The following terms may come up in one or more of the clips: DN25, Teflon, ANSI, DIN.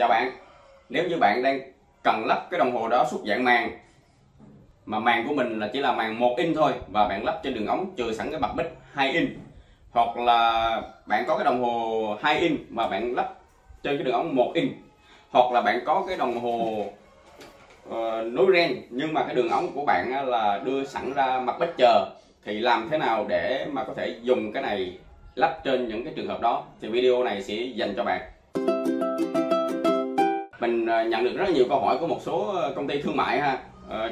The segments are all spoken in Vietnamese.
Chào bạn, nếu như bạn đang cần lắp cái đồng hồ đó xuất dạng màng mà màng của mình là chỉ là màng 1 inch thôi và bạn lắp trên đường ống chừa sẵn cái mặt bích 2 inch, hoặc là bạn có cái đồng hồ 2 inch mà bạn lắp trên cái đường ống 1 inch, hoặc là bạn có cái đồng hồ nối ren nhưng mà cái đường ống của bạn là đưa sẵn ra mặt bích chờ, thì làm thế nào để mà có thể dùng cái này lắp trên những cái trường hợp đó thì video này sẽ dành cho bạn. Mình nhận được rất nhiều câu hỏi của một số công ty thương mại ha,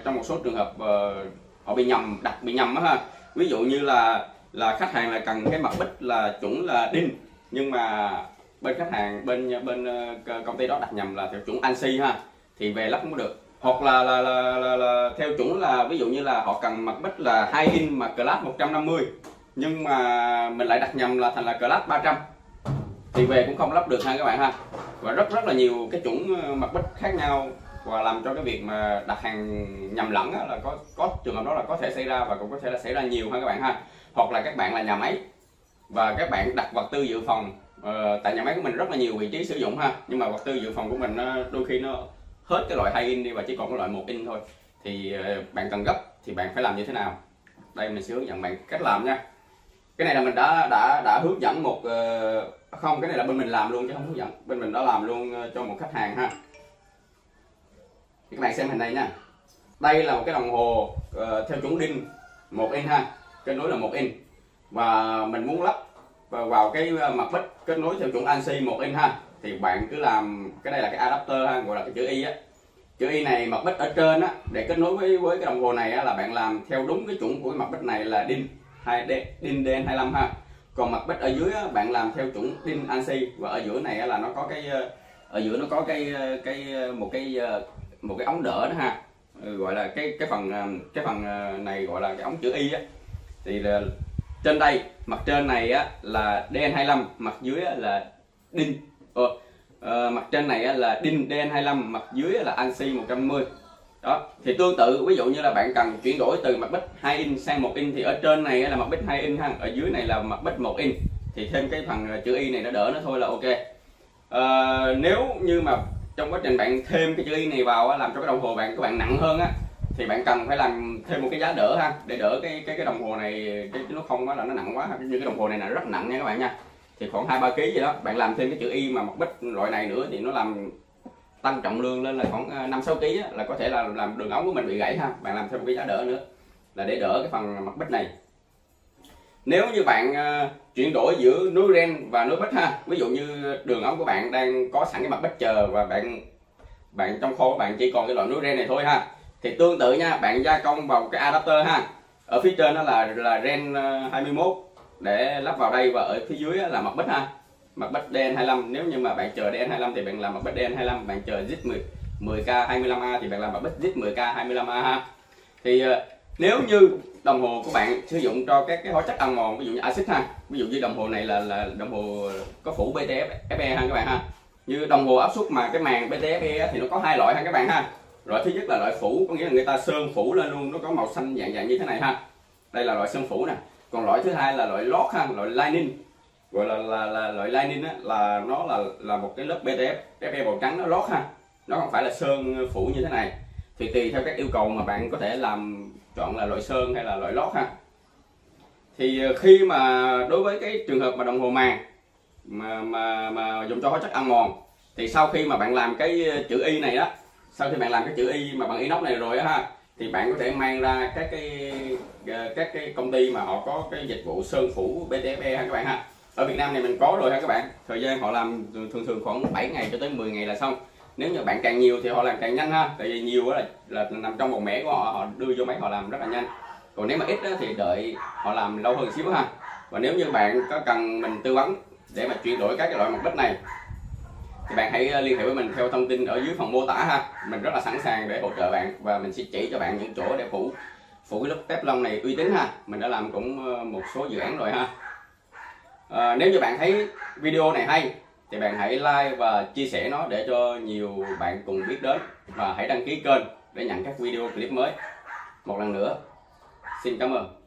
trong một số trường hợp họ bị nhầm, đặt bị nhầm ha. Ví dụ như là khách hàng là cần cái mặt bích là chuẩn là DIN, nhưng mà bên khách hàng bên công ty đó đặt nhầm là theo chuẩn ANSI ha, thì về lắp cũng được. Hoặc là theo chuẩn là ví dụ như là họ cần mặt bích là 2 inch mà class 150, nhưng mà mình lại đặt nhầm là thành là class 300, thì về cũng không lắp được ha các bạn ha. Và rất là nhiều cái chuẩn mặt bích khác nhau, và làm cho cái việc mà đặt hàng nhầm lẫn là có trường hợp đó là có thể xảy ra, và cũng có thể là xảy ra nhiều ha các bạn ha. Hoặc là các bạn là nhà máy và các bạn đặt vật tư dự phòng, tại nhà máy của mình rất là nhiều vị trí sử dụng ha, nhưng mà vật tư dự phòng của mình đôi khi nó hết cái loại 2 inch đi và chỉ còn cái loại 1 inch thôi, thì bạn cần gấp thì bạn phải làm như thế nào. Đây mình sẽ hướng dẫn bạn cách làm nha. Cái này là mình đã hướng dẫn một không, cái này là bên mình làm luôn chứ không hướng dẫn, bên mình đã làm luôn cho một khách hàng ha. Thì các bạn xem hình này nha. Đây là một cái đồng hồ theo chuẩn DIN 1 inch ha, kết nối là 1 inch, và mình muốn lắp vào cái mặt bích kết nối theo chuẩn ANSI 1 inch ha, thì bạn cứ làm cái đây là cái adapter ha, gọi là cái chữ Y á. Chữ Y này mặt bích ở trên á, để kết nối với cái đồng hồ này á, là bạn làm theo đúng cái chuẩn của cái mặt bích này là DIN DN25 ha. Còn mặt bích ở dưới á, bạn làm theo chuẩn DIN ANSI, và ở giữa này á, là nó có cái ở giữa nó có một cái ống đỡ đó ha, gọi là cái phần này gọi là cái ống chữ Y á. Thì trên đây mặt trên này á là DN25, mặt dưới á là DIN. Mặt trên này á là DIN DN25, mặt dưới á là ANSI 150. Đó, thì tương tự ví dụ như là bạn cần chuyển đổi từ mặt bích 2 inch sang 1 inch, thì ở trên này là mặt bích 2 inch ha, ở dưới này là mặt bích 1 inch, thì thêm cái phần chữ Y này nó đỡ nó thôi là ok. Nếu như mà trong quá trình bạn thêm cái chữ Y này vào làm cho cái đồng hồ bạn nặng hơn á, thì bạn cần phải làm thêm một cái giá đỡ ha, để đỡ cái đồng hồ này nó không là nó nặng quá, như cái đồng hồ này là rất nặng nha các bạn nha, thì khoảng 2-3 kg gì đó. Bạn làm thêm cái chữ Y mà mặt bích loại này nữa thì nó làm tăng trọng lượng lên là khoảng 5-6 kg á, là có thể là làm đường ống của mình bị gãy ha. Bạn làm thêm một cái giá đỡ nữa là để đỡ cái phần mặt bích này. Nếu như bạn chuyển đổi giữa nối ren và nối bích ha, ví dụ như đường ống của bạn đang có sẵn cái mặt bích chờ và bạn trong kho bạn chỉ còn cái loại nối ren này thôi ha, thì tương tự nha, bạn gia công vào cái adapter ha. Ở phía trên đó là ren 21 để lắp vào đây, và ở phía dưới là mặt bích ha, mặt bích DN25. Nếu như mà bạn chờ DN25 thì bạn làm mặt bích DN25, bạn chờ ZIP 10K25A thì bạn làm mặt bích ZIP 10K25A ha. Thì nếu như đồng hồ của bạn sử dụng cho các cái hóa chất ăn mòn, ví dụ như axit ha, ví dụ như đồng hồ này là đồng hồ có phủ BTFE ha các bạn ha. Như đồng hồ áp suất mà cái màng BTFE thì nó có hai loại ha các bạn ha. Loại thứ nhất là loại phủ, có nghĩa là người ta sơn phủ lên luôn, nó có màu xanh dạng như thế này ha. Đây là loại sơn phủ nè. Còn loại thứ hai là loại lót ha, loại lining, gọi là loại lining á, là nó là một cái lớp BTFE màu trắng nó lót ha, nó không phải là sơn phủ như thế này. Thì tùy theo các yêu cầu mà bạn có thể làm chọn là loại sơn hay là loại lót ha. Thì khi mà đối với cái trường hợp mà đồng hồ màng mà dùng cho hóa chất ăn mòn, thì sau khi mà bạn làm cái chữ Y này đó, sau khi bạn làm cái chữ Y mà bằng inox này rồi đó ha, thì bạn có thể mang ra các cái công ty mà họ có cái dịch vụ sơn phủ BTFE ha các bạn ha. Ở Việt Nam này mình có rồi ha các bạn. Thời gian họ làm thường khoảng 7 ngày cho tới 10 ngày là xong. Nếu như bạn càng nhiều thì họ làm càng nhanh ha, tại vì nhiều là nằm trong vòng mẻ của họ, họ đưa vô máy họ làm rất là nhanh. Còn nếu mà ít đó, thì đợi họ làm lâu hơn xíu ha. Và nếu như bạn có cần mình tư vấn để mà chuyển đổi các cái loại mặt bích này, thì bạn hãy liên hệ với mình theo thông tin ở dưới phần mô tả ha. Mình rất là sẵn sàng để hỗ trợ bạn, và mình sẽ chỉ cho bạn những chỗ để phủ cái lớp Teflon này uy tín ha. Mình đã làm cũng một số dự án rồi ha. Nếu như bạn thấy video này hay thì bạn hãy like và chia sẻ nó để cho nhiều bạn cùng biết đến, và hãy đăng ký kênh để nhận các video clip mới. Một lần nữa xin cảm ơn.